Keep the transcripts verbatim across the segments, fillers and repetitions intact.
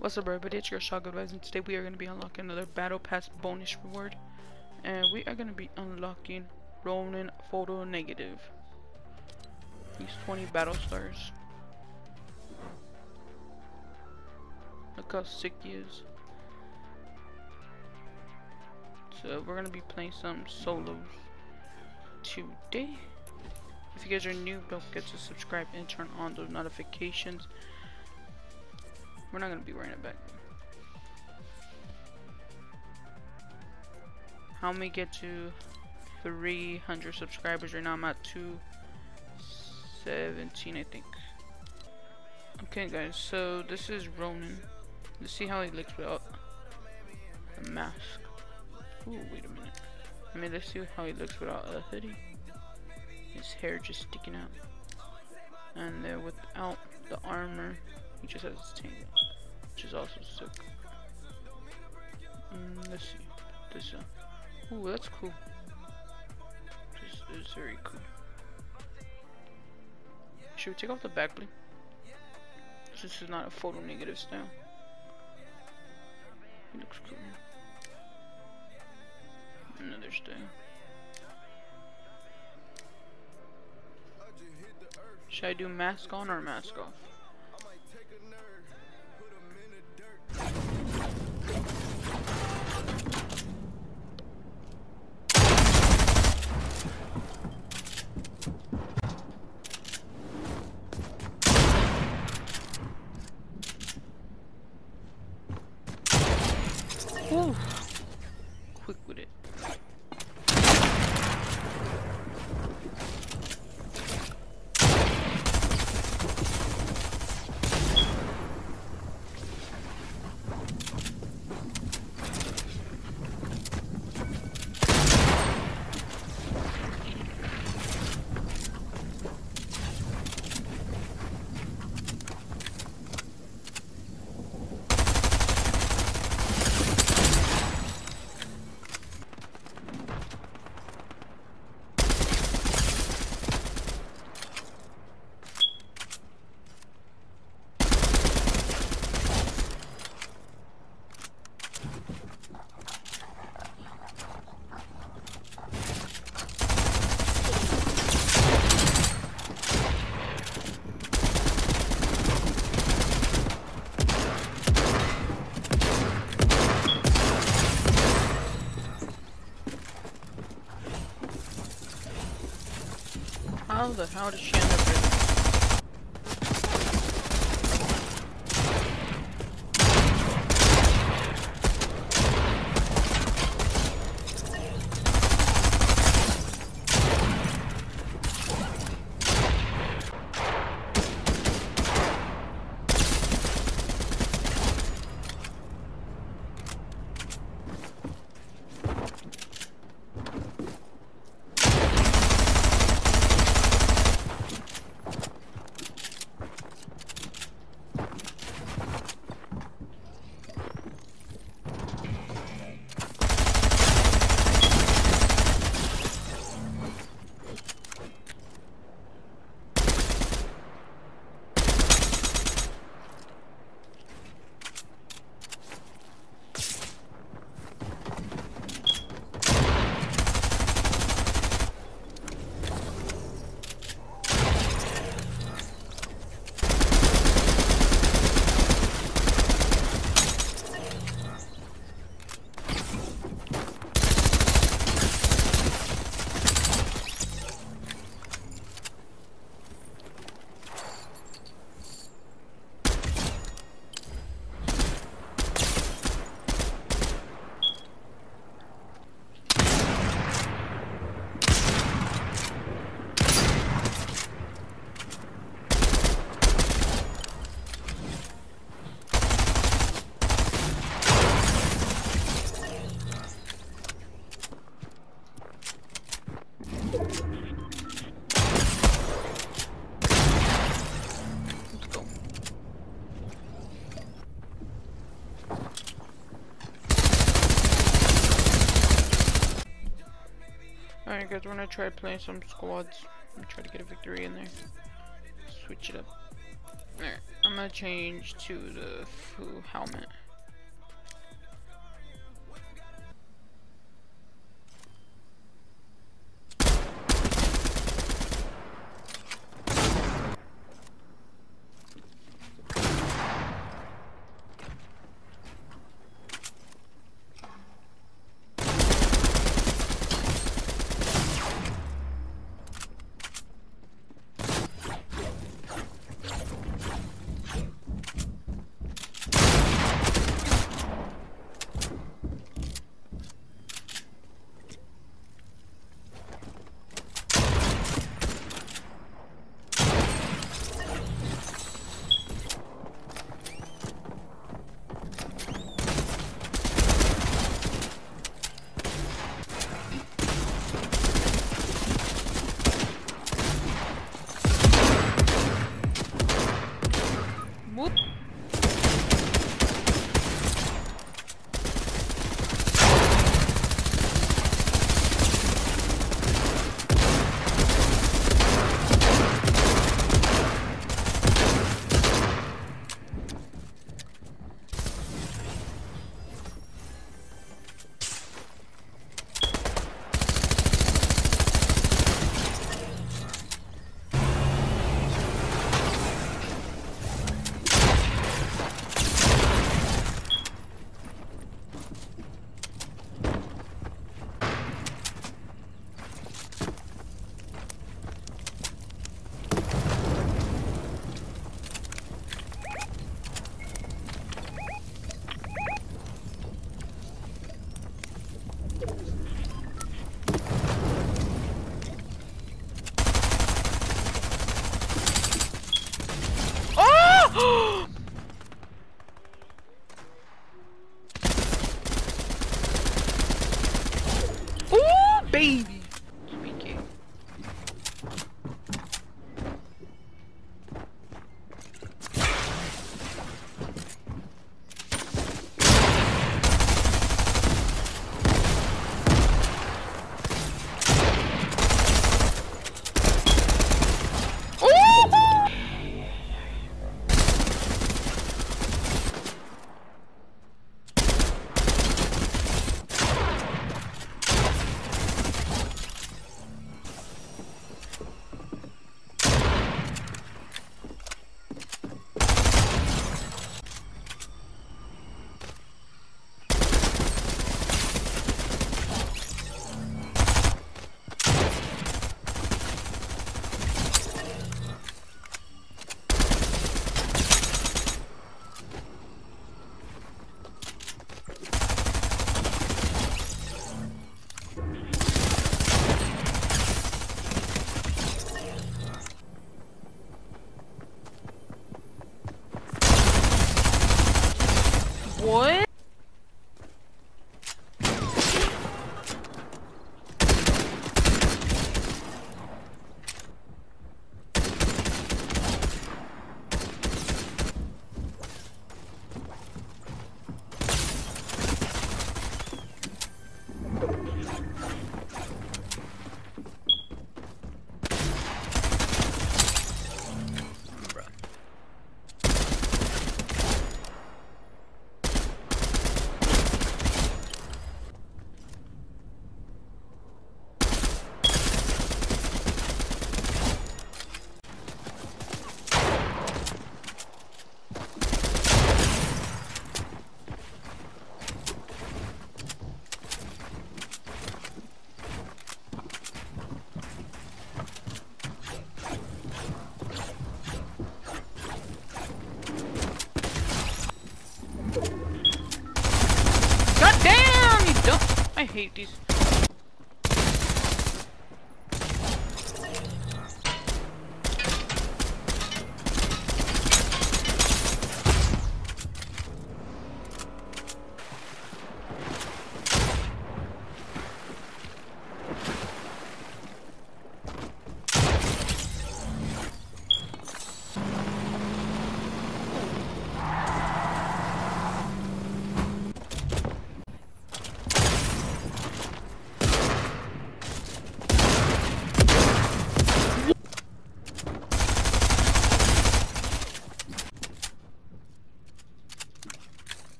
What's up, everybody? It's your ShellGoodVibes, and today we are going to be unlocking another Battle Pass bonus reward. And we are going to be unlocking Ronin Photo Negative. These twenty battle stars. Look how sick he is. So we're going to be playing some solos today. If you guys are new, don't forget to subscribe and turn on those notifications. We're not going to be wearing it back. How many get to three hundred subscribers right now? I'm at two seventeen, I think. Okay, guys, so this is Ronin. Let's see how he looks without a mask. Ooh, wait a minute. I mean, let's see how he looks without a hoodie. His hair just sticking out. And then without the armor, he just has his tank, which is also sick. Mm, let's see. This, uh, ooh, that's cool. This is very cool. Should we take off the back bling? This is not a photo negative style. It looks cool. Another style. Should I do mask on or mask off? Ooh. Quick with it. How the hell did she end up here? Alright, guys, we're gonna try playing some squads and try to get a victory in there. Switch it up. Alright, I'm gonna change to the Foo helmet. I hate these.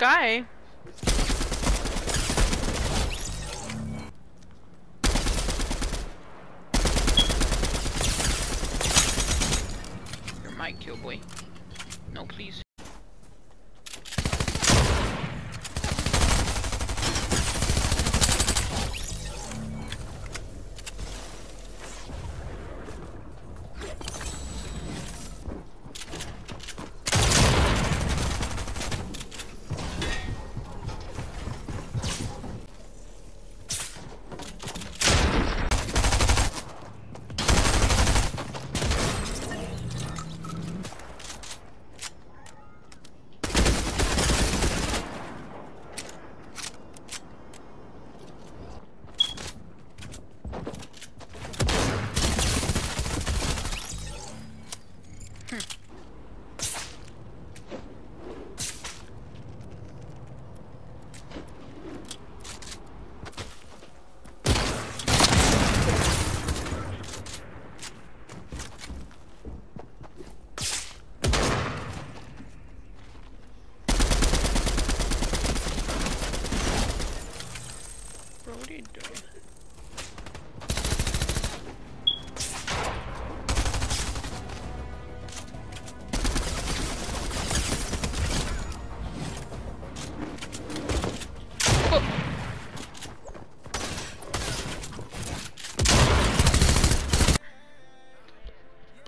guy. You're my kill boy. No, please.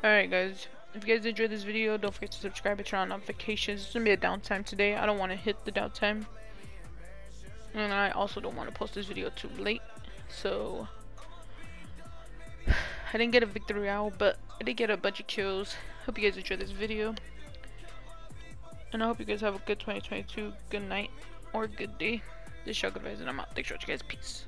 Alright guys, if you guys enjoyed this video, don't forget to subscribe and turn on notifications. It's gonna be a downtime today. I don't want to hit the downtime. And I also don't want to post this video too late. So, I didn't get a victory royale, but I did get a bunch of kills. Hope you guys enjoyed this video. And I hope you guys have a good twenty twenty-two, good night, or good day. This is ShellGoodVibes, and I'm out. Thanks for watching, guys. Peace.